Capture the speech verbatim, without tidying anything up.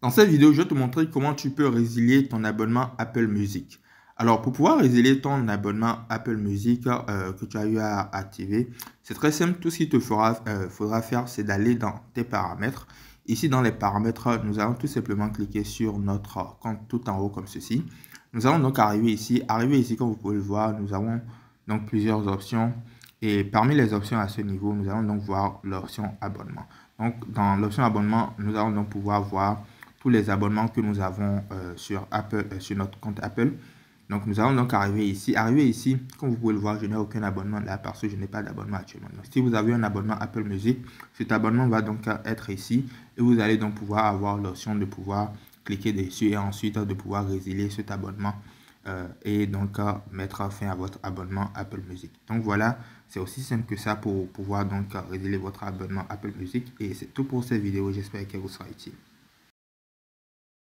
Dans cette vidéo, je vais te montrer comment tu peux résilier ton abonnement Apple Music. Alors, pour pouvoir résilier ton abonnement Apple Music euh, que tu as eu à activer, c'est très simple. Tout ce qu'il te fera, euh, faudra faire, c'est d'aller dans tes paramètres. Ici, dans les paramètres, nous allons tout simplement cliquer sur notre compte tout en haut comme ceci. Nous allons donc arriver ici. Arriver ici, comme vous pouvez le voir, nous avons donc plusieurs options. Et parmi les options à ce niveau, nous allons donc voir l'option abonnement. Donc, dans l'option abonnement, nous allons donc pouvoir voir tous les abonnements que nous avons euh, sur, Apple, euh, sur notre compte Apple. Donc, nous allons donc arriver ici. Arriver ici, comme vous pouvez le voir, je n'ai aucun abonnement là parce que je n'ai pas d'abonnement actuellement. Donc, si vous avez un abonnement Apple Music, cet abonnement va donc être ici et vous allez donc pouvoir avoir l'option de pouvoir cliquer dessus et ensuite de pouvoir résilier cet abonnement euh, et donc euh, mettre fin à votre abonnement Apple Music. Donc, voilà, c'est aussi simple que ça pour pouvoir donc résilier votre abonnement Apple Music. Et c'est tout pour cette vidéo. J'espère qu'elle vous sera utile.